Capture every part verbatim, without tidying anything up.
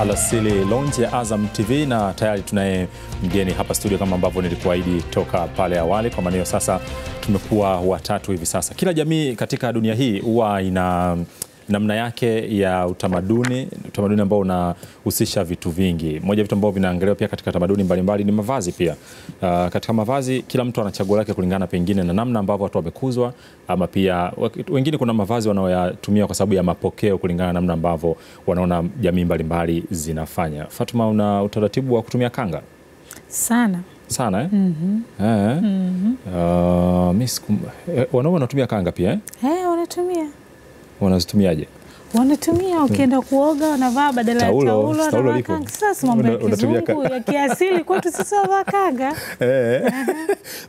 Al Ansari launch ya Azam T V, na tayari tunaye mgeni hapa studio kama ambavyo nilikuahidi toka pale awali. Kwa maana sasa tumekuwa watatu hivi sasa. Kila jamii katika dunia hii huwa ina namna yake ya utamaduni, utamaduni ambao unahusisha vitu vingi. Moja vitu ambao vinaangaliwa pia katika tamaduni mbalimbali ni mavazi pia. Uh, katika mavazi kila mtu anachagua lake kulingana pengine na namna ambavyo watu wamekuzwa, ama pia wengine kuna mavazi wanayotumia kwa sababu ya mapokeo kulingana na namna ambavyo wanaona jamii mbalimbali zinafanya. Fatuma, una utaratibu wa kutumia kanga? Sana. Sana eh? Mhm. Eh. Mhm. Ah, miskum. Wanao wanatumia kanga pia eh? Eh, wanatumia. Wanazitumiaje? Wanatumia ukienda kuoga wanavaa badala ya taulo na kanga. Sasa mambo ya kiasili kwetu sisi wa kanga. Eh.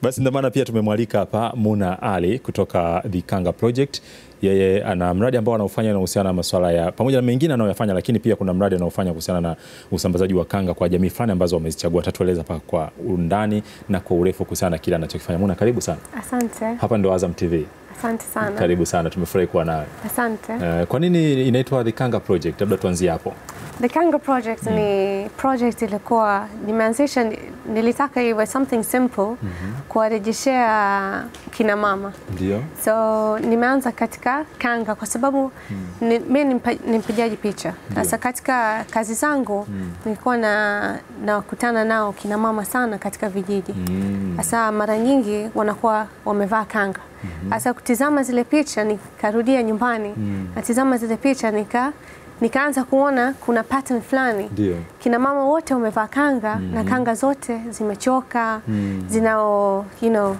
Basi ndio maana pia tumemwalika hapa Muna Ali kutoka The Kanga Project. Yeye ana mradi ambao anaofanya unaohusiana na masuala ya pamoja na mengine anayofanya, lakini pia kuna mradi anaofanya kuhusiana na usambazaji wa kanga kwa jamii fulani ambazo wamezichagua. Tatueleza hapa kwa undani na kwa urefu kuhusiana kila anachokifanya. Muna, karibu sana. Asante. Hapa ndo Azam T V. Asante sana. Karibu sana, tumefurahi kuwa nawe. Asante. Uh, kwa nini inaitwa The Kanga Project? Labda tuanzie hapo. The Kanga Project mm. ni project ilikuwa nimeanzisha, nilitaka iwe something simple mm -hmm. kuwarejeshea kina mama. Ndio. So nimeanza katika kanga kwa sababu mm. ni, mimi ni mpigaji picha. Sasa katika kazi zangu mm. nilikuwa na nakutana nao kina mama sana katika vijiji. Sasa mm. mara nyingi wanakuwa wamevaa kanga. Sasa mm -hmm. kutizama zile picha nikarudia nyumbani. Mm. Natizama zile picha nika nikaanza kuona kuna pattern fulani. Kina mama wote wamevaa kanga mm -hmm. na kanga zote zimechoka, mm -hmm. zinao, you know,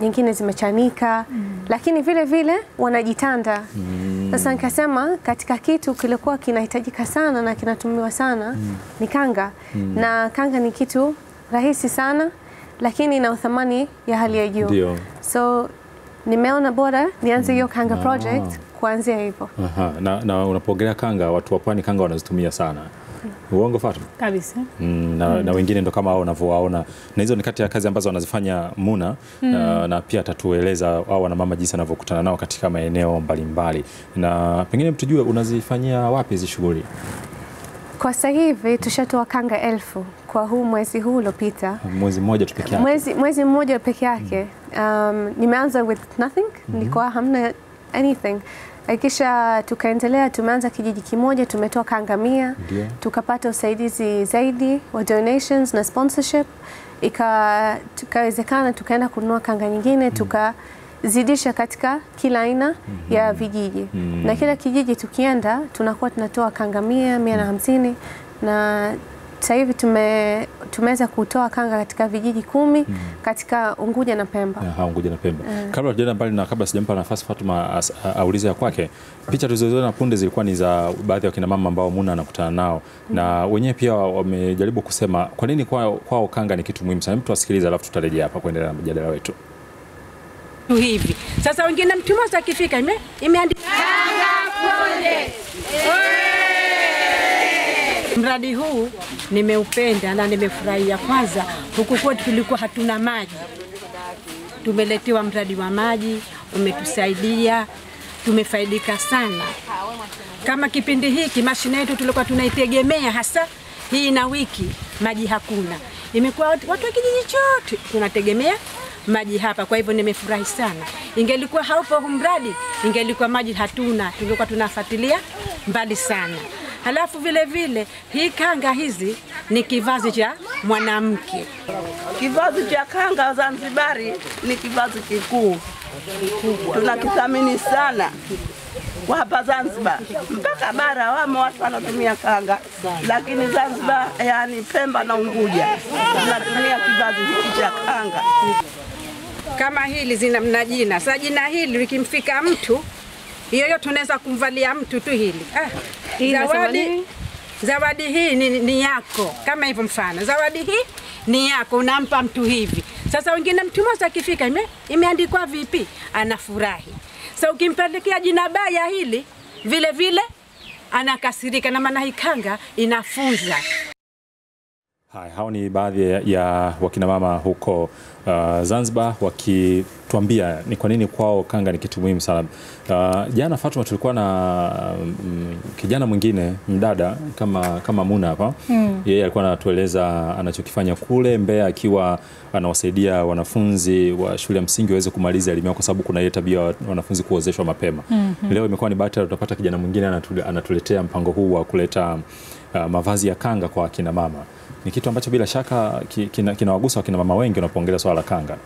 nyingine zimechanika, mm -hmm. lakini vile vile wanajitanda. Sasa mm -hmm. nikasema katika kitu kilikuwa kinahitajika sana na kinatumiwa sana mm -hmm. ni kanga. Mm -hmm. Na kanga ni kitu rahisi sana lakini ina uthamani ya hali ya juu. So nimeona bora nianze hiyo Kanga ah. Project kuanzia hivyo. Aha, na, na unapoongelea kanga, watu wa pwani kanga wanazitumia sana. Uongo Fatuma? Kabisa. Mm, na, mm. na wengine ndo kama hao unavyowaona. Na hizo ni kati ya kazi ambazo wanazifanya Muna mm. na, na pia tatueleza hao na mama jinsi anavyokutana nao katika maeneo mbalimbali. Na pengine mtujue unazifanyia wapi hizo shughuli? Kwa sasa hivi tushatoa kanga elfu kwa huu mwezi huu uliopita. Mwezi mmoja tu peke yake. Mwezi mwezi mmoja peke yake. Mm. Um, nimeanza with nothing, mm -hmm. nilikuwa hamna anything. Kisha tukaendelea, tumeanza kijiji kimoja, tumetoa kanga mia, tukapata usaidizi zaidi wa donations na sponsorship. Ika tukawezekana tukaenda kununua kanga nyingine, mm -hmm. tuka zidisha katika kila aina mm -hmm. ya vijiji. Mm -hmm. Na kila kijiji tukienda tunakuwa tunatoa kanga mia, mia na hamsini, na sasa hivi tume tumeweza kutoa kanga katika vijiji kumi mm -hmm. katika Unguja na Pemba. Aha, Unguja na Pemba. Uh, kabla tujaenda mbali na kabla sijampa nafasi Fatuma aulize ya kwake, picha tulizoziona punde zilikuwa ni za baadhi ya kina mama ambao Muna anakutana nao. Mm -hmm. Na wenyewe pia wamejaribu kusema kwa nini kwao kwao kanga ni kitu muhimu sana. Mtu asikilize alafu tutarejea hapa kuendelea na mjadala wetu. Hivi sasa wengine mtu mmoja akifika ime imeandika Kanga Project. Mradi huu nimeupenda na nimefurahia. Kwanza huku kwetu tulikuwa hatuna maji, tumeletewa mradi wa maji, umetusaidia, tumefaidika sana. Kama kipindi hiki mashine yetu tulikuwa tunaitegemea hasa hii na wiki maji hakuna, imekuwa watu wa kijiji chote tunategemea maji hapa. Kwa hivyo nimefurahi sana. Ingelikuwa haupo mradi, ingelikuwa maji hatuna, tungekuwa tunafuatilia mbali sana. Halafu vile vile hii kanga hizi ni kivazi cha mwanamke. Kivazi cha kanga Zanzibar ni kivazi kikuu. Tunakithamini sana kwa hapa Zanzibar. Mpaka bara wamo watu wanatumia kanga, lakini Zanzibar, yani Pemba na Unguja, tunatumia kivazi cha kanga. Kama hili zina mna jina. Sasa jina hili likimfika mtu, hiyo yote tunaweza kumvalia mtu tu hili. Ah, hii zawadi. Zawadi hii ni, ni yako. Kama hivyo mfano, zawadi hii ni yako, unampa mtu hivi. Sasa wengine mtu mmoja akifika ime, imeandikwa vipi? Anafurahi. Sasa ukimpelekea jina baya hili, vile vile anakasirika, na maana hii kanga inafunza. Hai, hao ni baadhi ya wakinamama huko uh, Zanzibar wakituambia ni kwa nini kwao kanga ni kitu muhimu sana. Uh, jana Fatuma tulikuwa na um, kijana mwingine mdada kama kama Muna hapa. Mm. Yeye alikuwa anatueleza anachokifanya kule Mbeya akiwa anawasaidia wanafunzi wa shule ya msingi waweze kumaliza elimu kwa sababu kuna ile tabia wanafunzi kuozeshwa mapema. Mm -hmm. Leo imekuwa ni bahati tutapata kijana mwingine anatuletea mpango huu wa kuleta uh, mavazi ya kanga kwa kina mama. Ni kitu ambacho bila shaka kinawagusa kina mama wengi unapoongelea swala la kanga.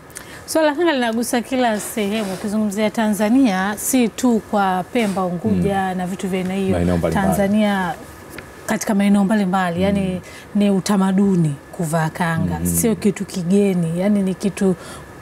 Swala la kanga linagusa kila sehemu. Kuzungumzia Tanzania si tu kwa Pemba, Unguja mm. na vitu vya aina hiyo. Tanzania katika maeneo mbalimbali, mm. yani ni utamaduni kuvaa kanga. Mm. Sio kitu kigeni, yani ni kitu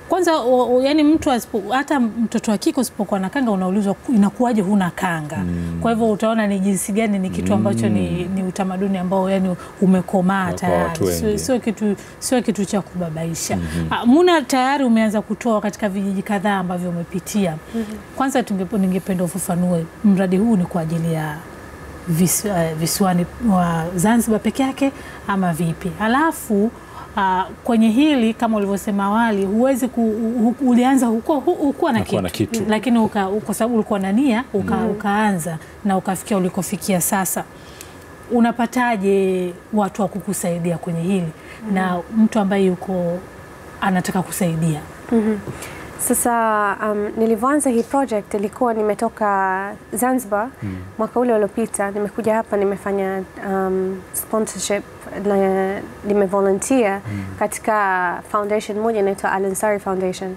kwanza o, o, yani mtu asipo, hata mtoto wa kike usipokuwa na kanga unaulizwa inakuaje huna kanga. Mm. Kwa hivyo utaona ni jinsi gani ni kitu ambacho mm. ni, ni utamaduni ambao yani umekomaa tayari. Sio so kitu sio kitu cha kubabaisha. Mm -hmm. Muna tayari umeanza kutoa katika vijiji kadhaa ambavyo umepitia. Mm -hmm. Kwanza tungepo ningependa ufafanue mradi huu ni kwa ajili ya visu, uh, visiwani wa Zanzibar peke yake ama vipi? Alafu Uh, kwenye hili kama ulivyosema awali huwezi ku, u, u, ulianza huko huko na kitu, kitu lakini uka, kwa sababu ulikuwa na nia uka, mm. ukaanza na ukafikia ulikofikia. Sasa unapataje watu wa kukusaidia kwenye hili mm. na mtu ambaye yuko anataka kusaidia? mm-hmm. Sasa um, nilianza hii project ilikuwa nimetoka Zanzibar mm. mwaka ule uliopita, nimekuja hapa nimefanya um, sponsorship na nimevolunteer mm. katika foundation moja inaitwa Al Ansari Foundation.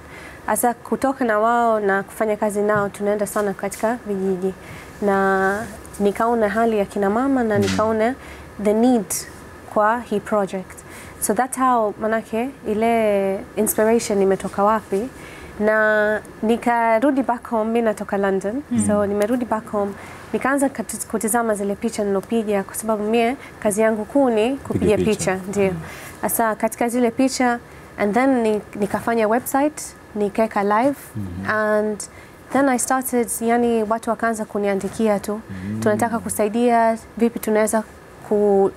Asa kutoka na wao na kufanya kazi nao tunaenda sana katika vijiji, na nikaona hali ya kina mama na nikaona the need kwa hii project. So that's how manake ile inspiration imetoka wapi. Na nikarudi back home, mimi natoka London. Mm. So nimerudi back home, nikaanza kutizama zile picha nilopiga kwa sababu mimi kazi yangu kuu ni kupiga picha, ndio. Sasa katika zile picha and then nikafanya website, nikaweka live mm -hmm. and then I started, yani watu wakaanza kuniandikia tu. Mm. Tunataka kusaidia, vipi tunaweza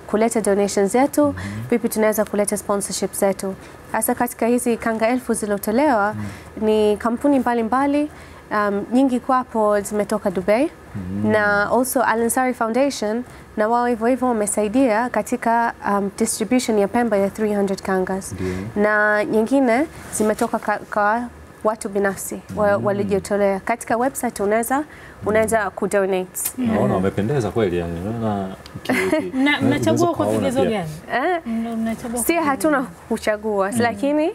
kuleta donations zetu, mm -hmm. vipi tunaweza kuleta sponsorship zetu. Hasa katika hizi kanga elfu zilotolewa mm -hmm. ni kampuni mbalimbali, um, nyingi kwapo zimetoka Dubai mm -hmm. na also Al Ansari Foundation na wao hivyo hivyo wamesaidia katika um, distribution ya Pemba ya three hundred kangas mm -hmm. na nyingine zimetoka kwa, kwa watu binafsi walijitolea. mm. Katika website unaweza unaweza kudonate. Naona umependeza kweli, yani naona na mnachagua kwa vigezo gani? Eh, mnachagua si hatuna kuchagua, lakini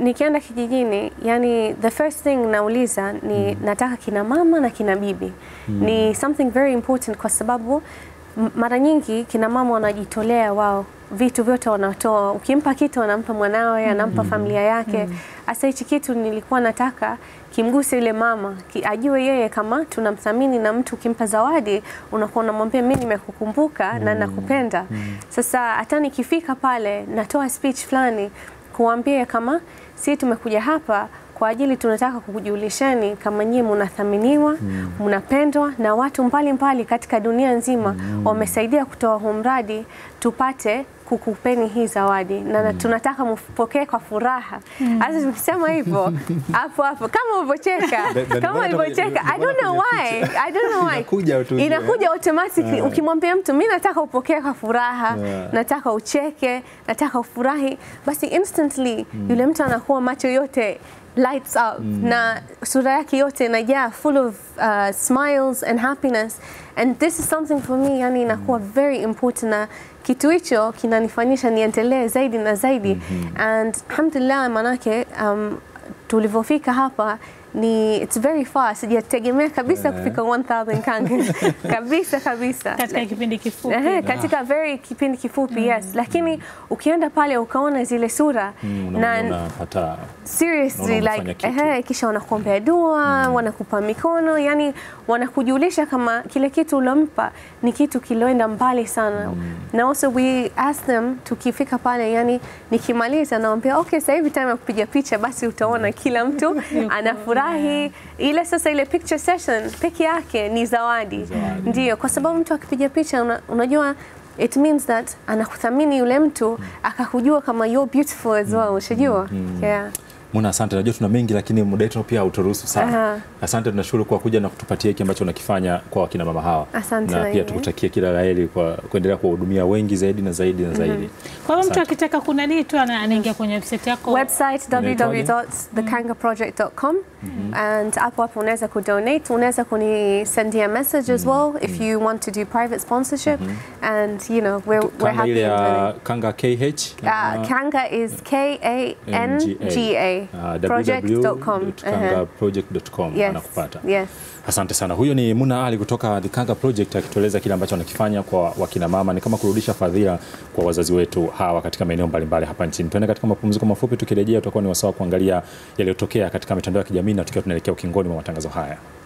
nikienda kijijini yani the first thing nauliza ni nataka kina mama na kina bibi. Ni something very important kwa sababu mara nyingi kina mama wanajitolea wao, vitu vyote wanatoa. Ukimpa kitu anampa mwanawe, anampa familia yake. Asa hichi kitu nilikuwa nataka kimguse ile mama, ki, ajue yeye kama tunamthamini, na mtu ukimpa zawadi unakuwa unamwambia mimi nimekukumbuka mm. na nakupenda. Mm. Sasa hata nikifika pale natoa speech fulani kuambia kama sisi tumekuja hapa kwa ajili tunataka kukujulisheni kama nyinyi mnathaminiwa, mnapendwa mm. na watu mbali mbali katika dunia nzima wamesaidia mm. kutoa huu mradi tupate kukupeni hii zawadi na mm. tunataka mpokee kwa furaha. Hata mm. tukisema hivyo hapo hapo kama ulivocheka kama ulivocheka I don't know why I don't know why inakuja, inakuja automatically yeah. Ukimwambia mtu mimi nataka upokee kwa furaha yeah. nataka ucheke, nataka ufurahi, basi instantly mm. yule mtu anakuwa macho yote lights up mm. na sura yake yote inajaa full of uh, smiles and happiness, and this is something for me yani inakuwa mm. very important, na kitu hicho kinanifanyisha niendelee zaidi na zaidi. mm -hmm. And alhamdulillah manake um, tulivofika hapa ni it's very fast, sijategemea kabisa yeah. kufika one thousand kanga kabisa kabisa katika kipindi kifupi. Ehe, katika yeah. very kipindi kifupi. mm. Yes, lakini ukienda pale ukaona zile sura mm, na una, hata seriously una like ehe, kisha wanakuombea dua mm. wanakupa mikono, yani wanakujulisha kama kile kitu ulompa ni kitu kiloenda mbali sana. mm. Na also we ask them tukifika pale yani nikimaliza naambia okay sasa hivi time ya kupiga picha, basi utaona kila mtu anafurahi. Yeah. Ile sasa ile picture session peke yake ni zawadi, zawadi. Ndiyo, kwa sababu mtu akipiga picha una, unajua it means that anakuthamini yule mtu akakujua kama you're beautiful as well, unajua. Mm. Yeah. Muna, asante, najua tuna mengi lakini muda wetu pia hauturuhusu sana. Uh -huh. Asante, tunashukuru kwa kuja na kutupatia hiki ambacho unakifanya kwa kina mama hawa. Asante na pia tukutakie kila la heri kwa kuendelea kuwahudumia wengi zaidi na zaidi na zaidi. Mm -hmm. Kwa mtu akitaka kuna nini tu anaingia kwenye website yako. Website w w w dot the kanga project dot com. Mm -hmm. And hapo hapo unaweza kudonate, unaweza kuni send a message as well if you want to do private sponsorship. Mm -hmm. And you know we're we're kanga happy. Uh, Kanga K H. Uh, Kanga is K A N G A. Uh, w w w dot kanga project dot com. Yes. Anakupata. Yes. Asante sana. Huyo ni Muna Ali kutoka The Kanga Project akitueleza kile ambacho anakifanya kwa wakina mama. Ni kama kurudisha fadhila kwa wazazi wetu hawa katika maeneo mbalimbali hapa nchini. Tuende katika mapumziko mafupi, tukirejea tutakuwa ni wasaa kuangalia yaliyotokea katika mitandao ya kijamii na tukiwa tunaelekea ukingoni mwa matangazo haya.